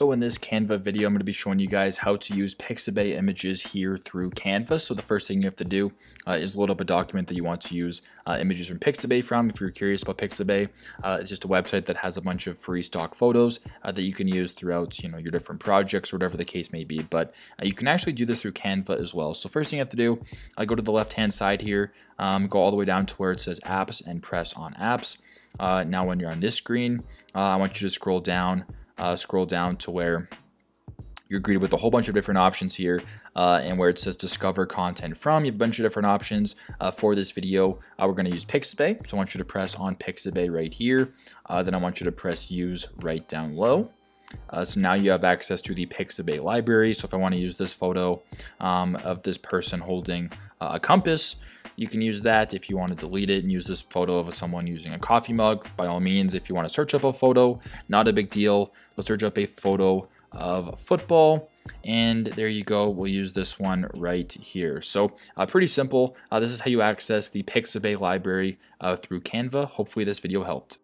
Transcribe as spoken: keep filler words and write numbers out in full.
So in this Canva video, I'm going to be showing you guys how to use Pixabay images here through Canva. So the first thing you have to do uh, is load up a document that you want to use uh, images from Pixabay from. If you're curious about Pixabay, uh, it's just a website that has a bunch of free stock photos uh, that you can use throughout, you know, your different projects or whatever the case may be. But uh, you can actually do this through Canva as well. So first thing you have to do, I uh, go to the left-hand side here, um, go all the way down to where it says apps and press on apps. Uh, now when you're on this screen, uh, I want you to scroll down. Uh, scroll down to where you're greeted with a whole bunch of different options here, uh, and where it says discover content from, you have a bunch of different options. Uh, for this video, uh, we're going to use Pixabay. So I want you to press on Pixabay right here. Uh, then I want you to press use right down low. Uh, so now you have access to the Pixabay library. So if I want to use this photo um, of this person holding uh, a compass, you can use that. If you want to delete it and use this photo of someone using a coffee mug, by all means. If you want to search up a photo, not a big deal. We'll search up a photo of football. And there you go. We'll use this one right here. So uh, pretty simple. Uh, this is how you access the Pixabay library uh, through Canva. Hopefully this video helped.